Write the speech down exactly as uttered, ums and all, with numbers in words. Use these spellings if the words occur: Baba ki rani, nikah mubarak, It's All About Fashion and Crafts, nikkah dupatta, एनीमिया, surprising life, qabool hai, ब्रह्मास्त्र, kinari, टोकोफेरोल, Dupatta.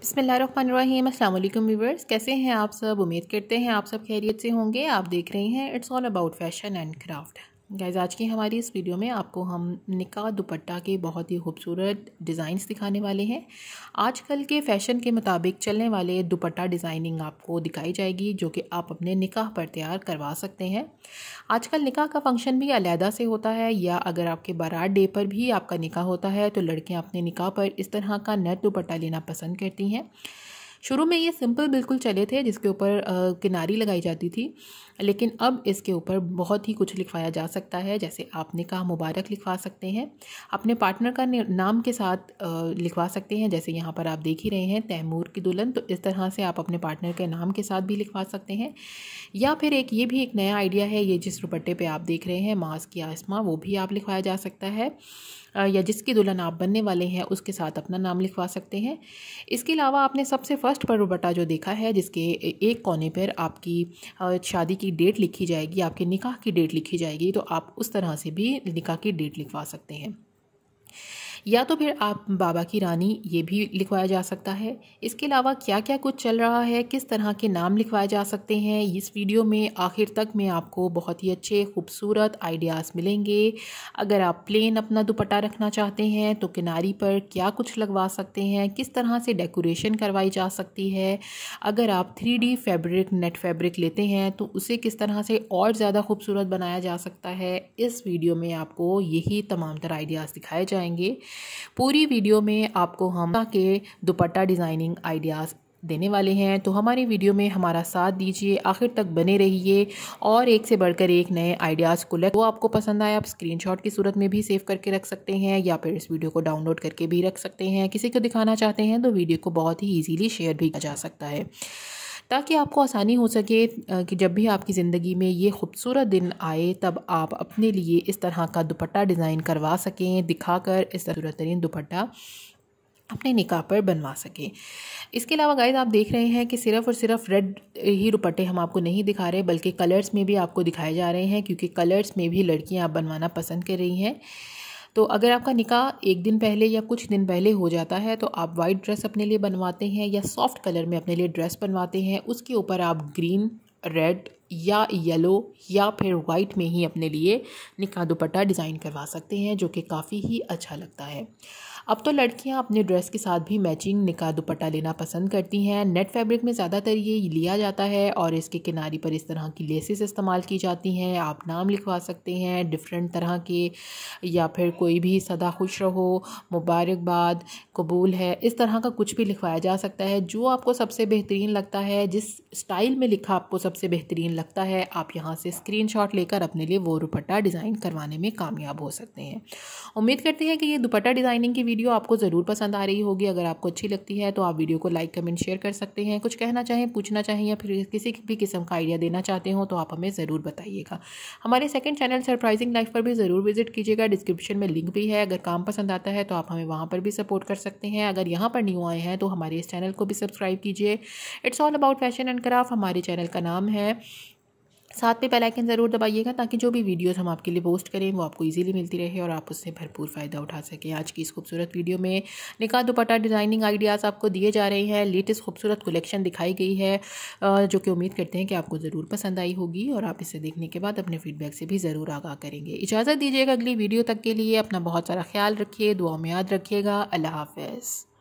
बिस्मिल्लाहिर्रहमानिर्रहीम, अस्सलाम वालेकुम व्यूअर्स। कैसे हैं आप सब? उम्मीद करते हैं आप सब खैरियत से होंगे। आप देख रहे हैं it's all about fashion and craft. Guys, आज की हमारी इस वीडियो में आपको हम निकाह दुपट्टा के बहुत ही खूबसूरत डिज़ाइंस दिखाने वाले हैं। आजकल के फ़ैशन के मुताबिक चलने वाले दुपट्टा डिज़ाइनिंग आपको दिखाई जाएगी, जो कि आप अपने निकाह पर तैयार करवा सकते हैं। आजकल निकाह का फंक्शन भी अलहदा से होता है, या अगर आपके बारात डे पर भी आपका निकाह होता है तो लड़कियाँ अपने निकाह पर इस तरह का नेट दुपट्टा लेना पसंद करती हैं। शुरू में ये सिंपल बिल्कुल चले थे, जिसके ऊपर किनारी लगाई जाती थी, लेकिन अब इसके ऊपर बहुत ही कुछ लिखवाया जा सकता है। जैसे आप निकाह मुबारक लिखवा सकते हैं, अपने पार्टनर का नाम के साथ आ, लिखवा सकते हैं। जैसे यहाँ पर आप देख ही रहे हैं तैमूर की दुल्हन, तो इस तरह से आप अपने पार्टनर के नाम के साथ भी लिखवा सकते हैं। या फिर एक ये भी एक नया आइडिया है, ये जिस दुपट्टे पर आप देख रहे हैं मास की आसमा, वो भी आप लिखवाया जा सकता है, या जिसकी दुल्हन आप बनने वाले हैं उसके साथ अपना नाम लिखवा सकते हैं। इसके अलावा आपने सबसे फर्स्ट पर दुपट्टा जो देखा है, जिसके एक कोने पर आपकी शादी की डेट लिखी जाएगी, आपके निकाह की डेट लिखी जाएगी, तो आप उस तरह से भी निकाह की डेट लिखवा सकते हैं। या तो फिर आप बाबा की रानी, ये भी लिखवाया जा सकता है। इसके अलावा क्या क्या कुछ चल रहा है, किस तरह के नाम लिखवाए जा सकते हैं, इस वीडियो में आखिर तक में आपको बहुत ही अच्छे खूबसूरत आइडियाज़ मिलेंगे। अगर आप प्लेन अपना दुपट्टा रखना चाहते हैं तो किनारी पर क्या कुछ लगवा सकते हैं, किस तरह से डेकोरेशन करवाई जा सकती है। अगर आप three D fabric, net fabric लेते हैं तो उसे किस तरह से और ज़्यादा खूबसूरत बनाया जा सकता है, इस वीडियो में आपको यही तमाम तर आइडियाज़ दिखाए जाएंगे। पूरी वीडियो में आपको हम के दुपट्टा डिज़ाइनिंग आइडियाज़ देने वाले हैं, तो हमारी वीडियो में हमारा साथ दीजिए, आखिर तक बने रहिए। और एक से बढ़कर एक नए आइडियाज़ को लेकर, वो आपको पसंद आए आप स्क्रीनशॉट की सूरत में भी सेव करके रख सकते हैं, या फिर इस वीडियो को डाउनलोड करके भी रख सकते हैं। किसी को दिखाना चाहते हैं तो वीडियो को बहुत ही ईजीली शेयर भी किया जा सकता है, ताकि आपको आसानी हो सके कि जब भी आपकी ज़िंदगी में ये खूबसूरत दिन आए, तब आप अपने लिए इस तरह का दुपट्टा डिज़ाइन करवा सकें, दिखाकर इस तरह तरीन दुपट्टा अपने निकाह पर बनवा सकें। इसके अलावा गाइस, आप देख रहे हैं कि सिर्फ़ और सिर्फ रेड ही दुपट्टे हम आपको नहीं दिखा रहे, बल्कि कलर्स में भी आपको दिखाए जा रहे हैं, क्योंकि कलर्स में भी लड़कियाँ आप बनवाना पसंद कर रही हैं। तो अगर आपका निकाह एक दिन पहले या कुछ दिन पहले हो जाता है, तो आप वाइट ड्रेस अपने लिए बनवाते हैं, या सॉफ्ट कलर में अपने लिए ड्रेस बनवाते हैं। उसके ऊपर आप ग्रीन, रेड या येलो या फिर वाइट में ही अपने लिए निकाह दुपट्टा डिज़ाइन करवा सकते हैं, जो कि काफ़ी ही अच्छा लगता है। अब तो लड़कियां अपने ड्रेस के साथ भी मैचिंग निकाह दुपट्टा लेना पसंद करती हैं। नेट फैब्रिक में ज़्यादातर ये लिया जाता है, और इसके किनारी पर इस तरह की लेसेस इस्तेमाल की जाती हैं। आप नाम लिखवा सकते हैं डिफरेंट तरह के, या फिर कोई भी सदा खुश रहो, मुबारकबाद, कबूल है, इस तरह का कुछ भी लिखवाया जा सकता है, जो आपको सबसे बेहतरीन लगता है। जिस स्टाइल में लिखा आपको सबसे बेहतरीन लगता है, आप यहाँ से स्क्रीनशॉट लेकर अपने लिए वो दुपट्टा डिज़ाइन करवाने में कामयाब हो सकते हैं। उम्मीद करते हैं कि ये दुपट्टा डिज़ाइनिंग की वीडियो आपको ज़रूर पसंद आ रही होगी। अगर आपको अच्छी लगती है तो आप वीडियो को लाइक, कमेंट, शेयर कर सकते हैं। कुछ कहना चाहें, पूछना चाहें, या फिर किसी भी किस्म का आइडिया देना चाहते हो तो आप हमें ज़रूर बताइएगा। हमारे सेकंड चैनल सरप्राइजिंग लाइफ पर भी ज़रूर विजिट कीजिएगा, डिस्क्रिप्शन में लिंक भी है। अगर काम पसंद आता है तो आप हमें वहाँ पर भी सपोर्ट कर सकते हैं। अगर यहाँ पर न्यू आए हैं तो हमारे इस चैनल को भी सब्सक्राइब कीजिए। It's all about fashion and craft हमारे चैनल का नाम है। साथ पे बेल आइकन ज़रूर दबाइएगा, ताकि जो भी वीडियोस हम आपके लिए पोस्ट करें वो आपको इजीली मिलती रहे और आप उससे भरपूर फ़ायदा उठा सकें। आज की इस खूबसूरत वीडियो में निकाह दुपट्टा डिज़ाइनिंग आइडियाज़ आपको दिए जा रहे हैं। लेटेस्ट खूबसूरत कलेक्शन दिखाई गई है, जो कि उम्मीद करते हैं कि आपको ज़रूर पसंद आई होगी, और आप इसे देखने के बाद अपने फीडबैक से भी ज़रूर आगाह करेंगे। इजाज़त दीजिएगा अगली वीडियो तक के लिए। अपना बहुत सारा ख्याल रखिए, दुआ में याद रखिएगा। अल्लाह हाफ़िज़।